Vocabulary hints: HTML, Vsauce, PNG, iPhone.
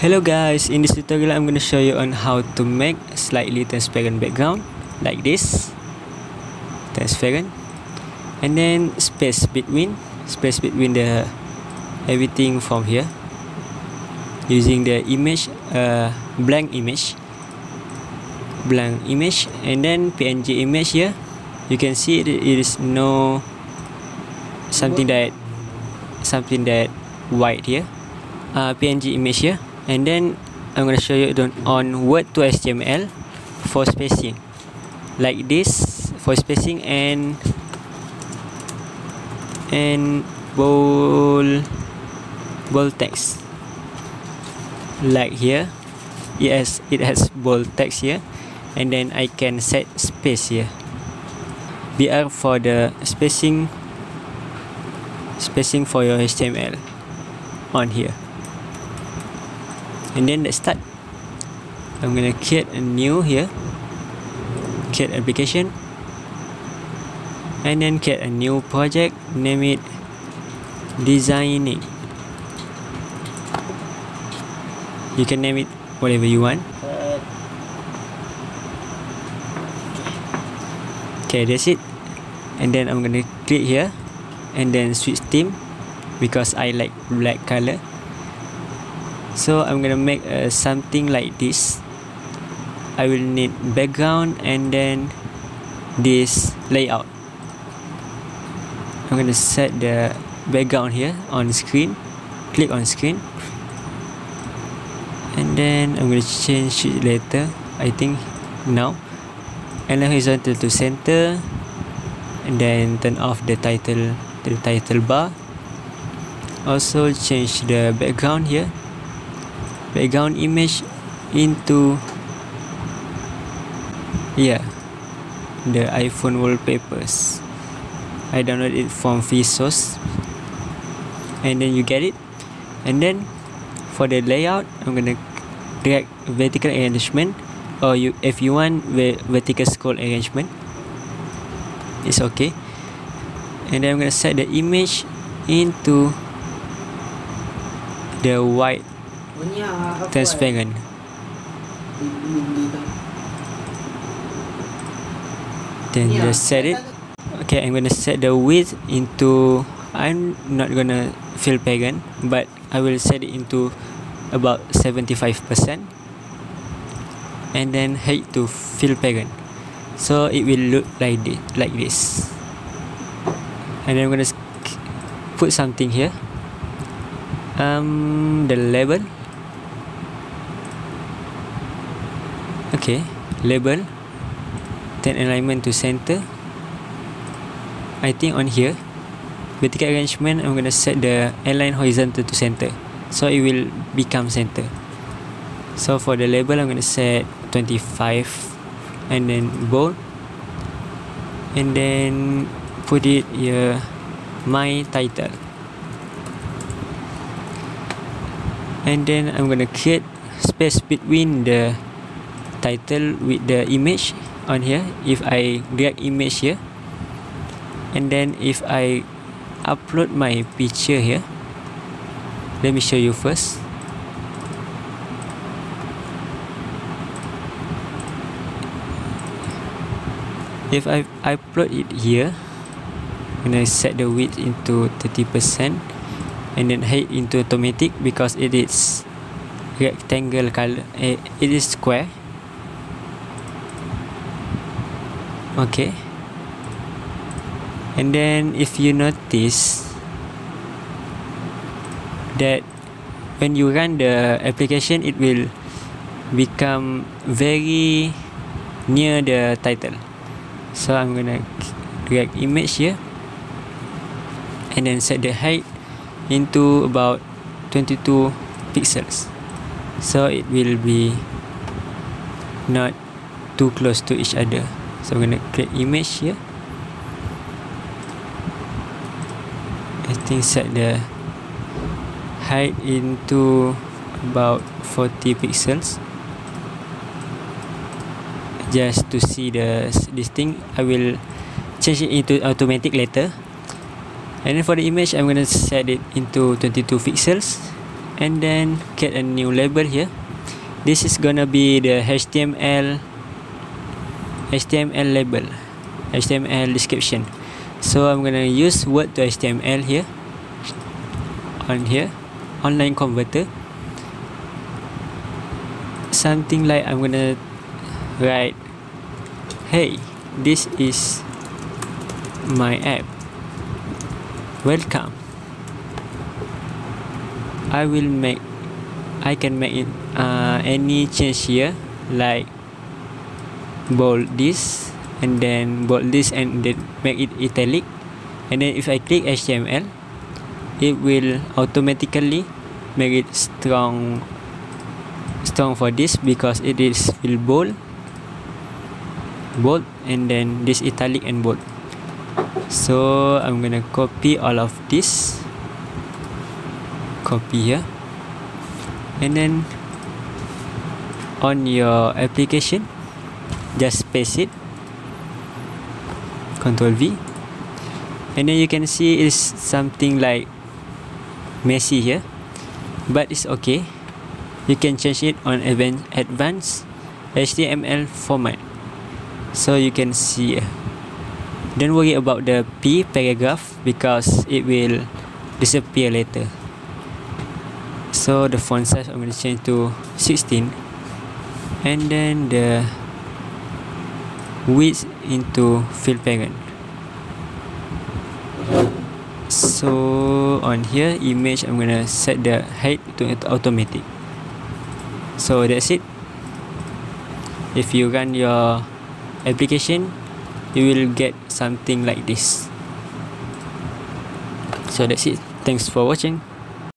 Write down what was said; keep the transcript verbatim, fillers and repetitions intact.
Hello guys, in this tutorial I'm going to show you on how to make a slightly transparent background like this, transparent, and then space between space between the everything from here using the image, uh, blank image blank image and then P N G image here. You can see it, it is no something that something that white here, uh, P N G image here. And then I'm going to show you on word to H T M L for spacing like this, for spacing and and bold bold text like here. Yes, it has bold text here, and then I can set space here, B R for the spacing spacing for your H T M L on here. And then let's start. I'm gonna create a new here, create application, and then create a new project, name it designing. You can name it whatever you want. Okay, that's it. And then I'm gonna click here and then switch theme because I like black color. So I'm gonna make uh, something like this. I will need background and then this layout. I'm gonna set the background here on screen, click on screen, and then I'm gonna change it later, I think now, and then horizontal to center, and then turn off the title to the title bar. Also change the background here, background image into yeah the iPhone wallpapers. I download it from Vsauce, and then you get it. And then for the layout, I'm gonna drag vertical arrangement, or you if you want vertical scroll arrangement, it's okay. And then I'm gonna set the image into the white transparent. Then just set it. Okay, I'm gonna set the width into, I'm not gonna fill pagan, but I will set it into about seventy-five percent, and then height to fill pagan, so it will look like this, like this. And then I'm gonna put something here, um the label. Okay, label, then alignment to center. I think on here, vertical arrangement, I'm gonna set the align horizontal to center, so it will become center. So for the label, I'm gonna set twenty-five, and then bold, and then put it here, my title. And then I'm gonna create space between the title with the image on here. If I drag image here, and then if I upload my picture here, let me show you first. If I upload it here, and I set the width into thirty percent, and then height into automatic because it is rectangle color, it is square. Okay, and then if you notice that when you run the application, it will become very near the title. So I'm gonna drag image here, and then set the height into about twenty-two pixels, so it will be not too close to each other. So I'm gonna click image here. I think set the height into about forty pixels, just to see the this thing. I will change it into automatic later. And then for the image, I'm gonna set it into twenty-two pixels, and then get a new label here. This is gonna be the H T M L H T M L label, H T M L description. So I'm gonna use Word to H T M L here, on here, online converter. Something like I'm gonna write, hey, this is my app, welcome. I will make, I can make it uh, any change here, like bold this and then bold this and then make it italic, and then if I click H T M L, it will automatically make it strong strong for this because it is will bold bold and then this italic and bold. So I'm gonna copy all of this, copy here, and then on your application just paste it, Control V, and then you can see it's something like messy here, but it's okay. You can change it on advanced H T M L format, so you can see. Don't worry about the P paragraph because it will disappear later. So the font size I'm going to change to sixteen, and then the width into fill parent. So on here, image, I'm gonna set the height to automatic. So that's it. If you run your application, you will get something like this. So that's it. Thanks for watching.